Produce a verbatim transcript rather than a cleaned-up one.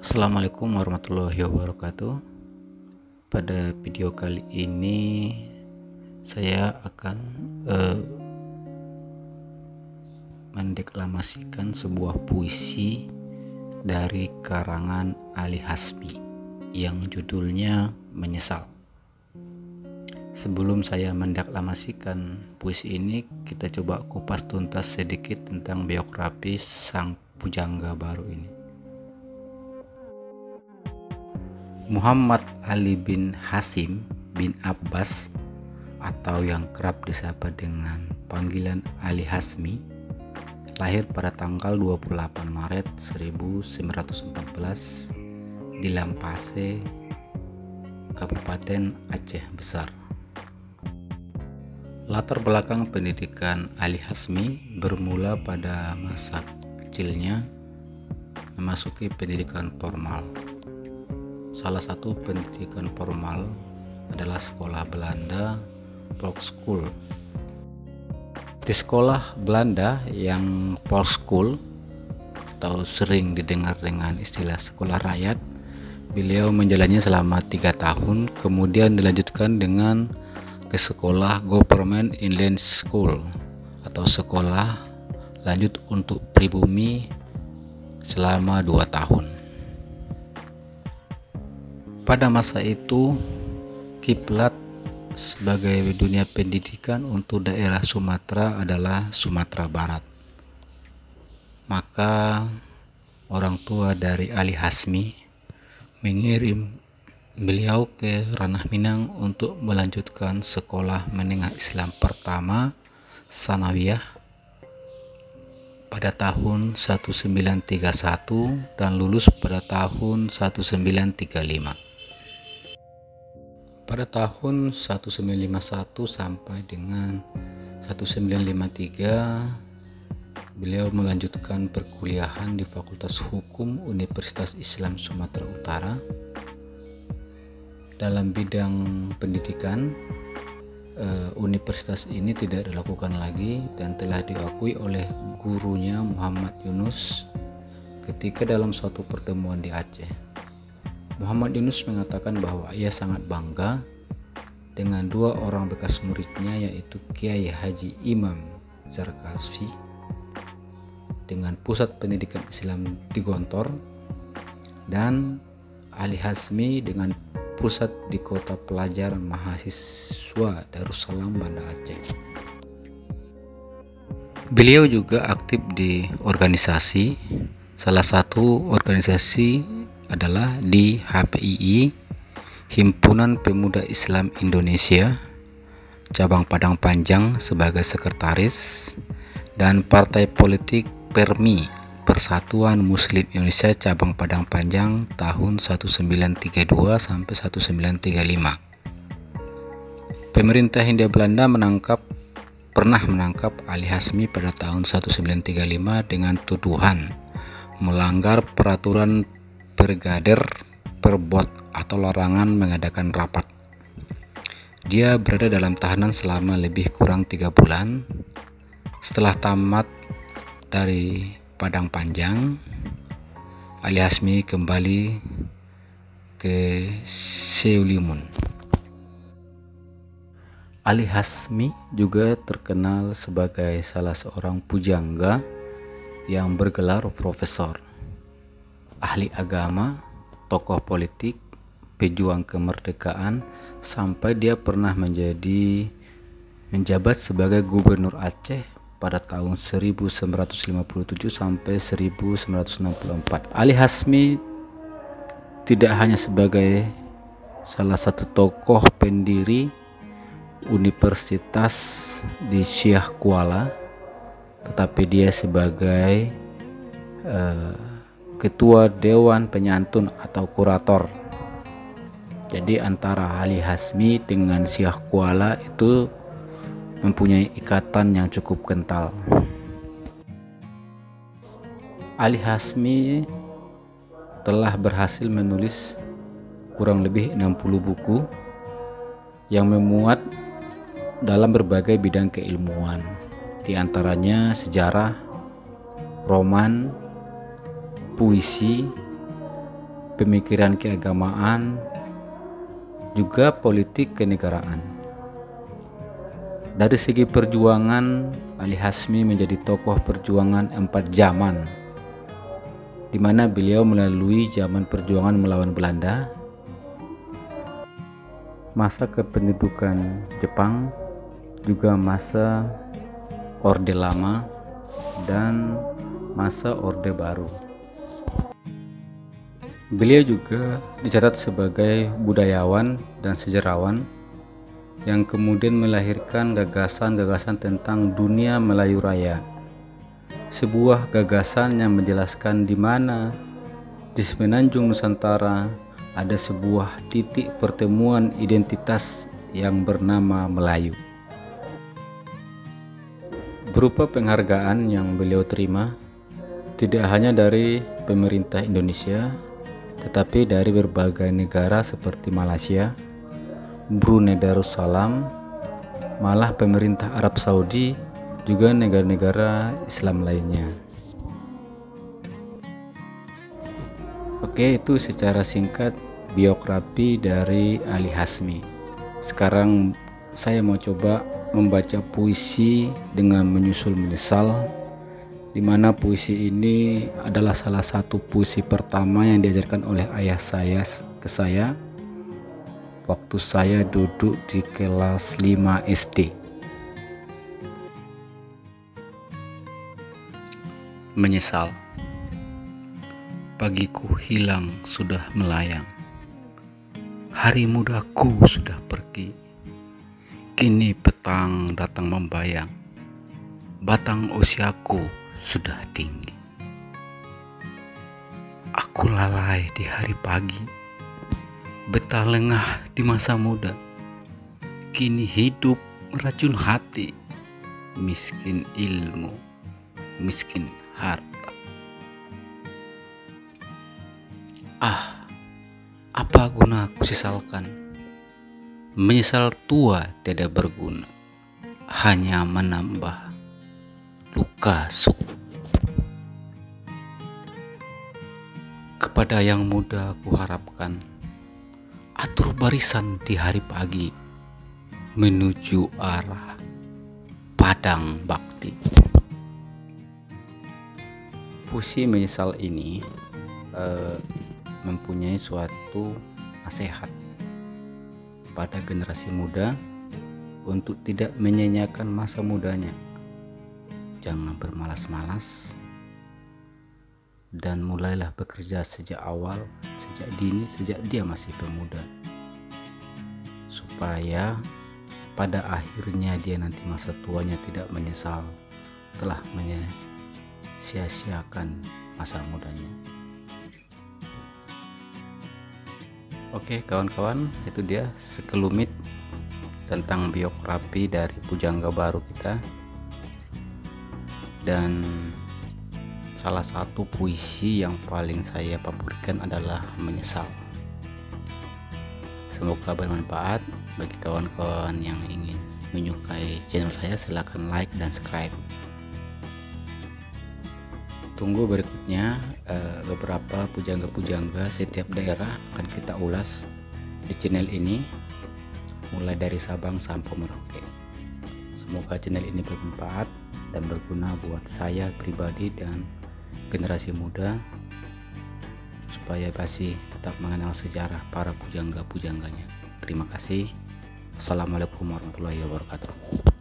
Assalamualaikum warahmatullahi wabarakatuh. Pada video kali ini saya akan eh, mendeklamasikan sebuah puisi dari karangan Ali Hasbi yang judulnya Menyesal. Sebelum saya mendeklamasikan puisi ini, kita coba kupas tuntas sedikit tentang biografi sang pujangga baru ini. Muhammad Ali bin Hasyim bin Abbas, atau yang kerap disapa dengan panggilan Ali Hasmi, lahir pada tanggal dua puluh delapan Maret seribu sembilan ratus empat belas di Lampase, Kabupaten Aceh Besar. Latar belakang pendidikan Ali Hasmi bermula pada masa kecilnya memasuki pendidikan formal. Salah satu pendidikan formal adalah sekolah Belanda, Volksschool. Di sekolah Belanda yang Volksschool, atau sering didengar dengan istilah sekolah rakyat, beliau menjalani selama tiga tahun, kemudian dilanjutkan dengan ke sekolah Government Inland School atau sekolah lanjut untuk pribumi selama dua tahun. Pada masa itu, kiblat sebagai dunia pendidikan untuk daerah Sumatera adalah Sumatera Barat. Maka orang tua dari Ali Hasmi mengirim beliau ke Ranah Minang untuk melanjutkan sekolah menengah Islam pertama Sanawiyah pada tahun seribu sembilan ratus tiga puluh satu dan lulus pada tahun seribu sembilan ratus tiga puluh lima. Pada tahun seribu sembilan ratus lima puluh satu sampai dengan seribu sembilan ratus lima puluh tiga beliau melanjutkan perkuliahan di Fakultas Hukum Universitas Islam Sumatera Utara dalam bidang pendidikan. eh, universitas ini tidak dilakukan lagi dan telah diakui oleh gurunya Muhammad Yunus ketika dalam suatu pertemuan di Aceh. Muhammad Yunus mengatakan bahwa ia sangat bangga dengan dua orang bekas muridnya, yaitu Kiai Haji Imam Zarkasi dengan Pusat Pendidikan Islam di Gontor dan Ali Hasmi dengan Pusat di Kota Pelajar Mahasiswa Darussalam Banda Aceh. Beliau juga aktif di organisasi. Salah satu organisasi adalah di H P I I, Himpunan Pemuda Islam Indonesia, cabang Padang Panjang sebagai sekretaris, dan partai politik PERMI, Persatuan Muslim Indonesia cabang Padang Panjang tahun seribu sembilan ratus tiga puluh dua sampai seribu sembilan ratus tiga puluh lima. Pemerintah Hindia Belanda menangkap pernah menangkap Ali Hasmi pada tahun seribu sembilan ratus tiga puluh lima dengan tuduhan melanggar peraturan Pergader Perbod atau larangan mengadakan rapat. Dia berada dalam tahanan selama lebih kurang tiga bulan. Setelah tamat dari Padang Panjang, Ali Hasmi kembali ke Seulimun. Ali Hasmi juga terkenal sebagai salah seorang pujangga yang bergelar profesor, ahli agama, tokoh politik, pejuang kemerdekaan, sampai dia pernah menjadi menjabat sebagai gubernur Aceh pada tahun seribu sembilan ratus lima puluh tujuh sampai seribu sembilan ratus enam puluh empat. Ali Hasmi tidak hanya sebagai salah satu tokoh pendiri universitas di Syiah Kuala, tetapi dia sebagai uh, ketua dewan penyantun atau kurator. Jadi antara Ali Hasmi dengan Syiah Kuala itu mempunyai ikatan yang cukup kental. Ali Hasmi telah berhasil menulis kurang lebih enam puluh buku yang memuat dalam berbagai bidang keilmuan, di antaranya sejarah, roman, puisi, pemikiran keagamaan, juga politik kenegaraan. Dari segi perjuangan, Ali Hasmi menjadi tokoh perjuangan empat zaman, di mana beliau melalui zaman perjuangan melawan Belanda, masa kependudukan Jepang, juga masa Orde Lama dan masa Orde Baru. Beliau juga dicatat sebagai budayawan dan sejarawan yang kemudian melahirkan gagasan-gagasan tentang dunia Melayu Raya, sebuah gagasan yang menjelaskan di mana di Semenanjung Nusantara ada sebuah titik pertemuan identitas yang bernama Melayu. Berupa penghargaan yang beliau terima tidak hanya dari pemerintah Indonesia, tetapi dari berbagai negara seperti Malaysia, Brunei Darussalam, malah pemerintah Arab Saudi, juga negara-negara Islam lainnya. Oke, itu secara singkat biografi dari Ali Hasmi. Sekarang saya mau coba membaca puisi dengan menyusul menyesal, di mana puisi ini adalah salah satu puisi pertama yang diajarkan oleh ayah saya ke saya waktu saya duduk di kelas lima S D. Menyesal. Pagiku hilang sudah melayang, hari mudaku sudah pergi, kini petang datang membayang, batang usiaku sudah tinggi. Aku lalai di hari pagi, betah lengah di masa muda, kini hidup meracun hati, miskin ilmu, miskin harta. Ah, apa guna aku sesalkan, menyesal tua tidak berguna, hanya menambah luka suk. Kepada yang muda ku harapkan, atur barisan di hari pagi, menuju arah Padang Bakti. Puisi menyesal ini eh, mempunyai suatu nasihat pada generasi muda untuk tidak menyanyiakan masa mudanya. Jangan bermalas-malas dan mulailah bekerja sejak awal, sejak dini, sejak dia masih pemuda, supaya pada akhirnya dia nanti masa tuanya tidak menyesal telah menyia-siakan masa mudanya. Oke kawan-kawan, itu dia sekelumit tentang biografi dari pujangga baru kita dan salah satu puisi yang paling saya favoritkan adalah Menyesal. Semoga bermanfaat bagi kawan-kawan yang ingin menyukai channel saya. Silahkan like dan subscribe. Tunggu berikutnya beberapa pujangga-pujangga setiap daerah akan kita ulas di channel ini, mulai dari Sabang sampai Merauke. Semoga channel ini bermanfaat dan berguna buat saya pribadi dan generasi muda, supaya masih tetap mengenal sejarah para pujangga-pujangganya. Terima kasih. Assalamualaikum warahmatullahi wabarakatuh.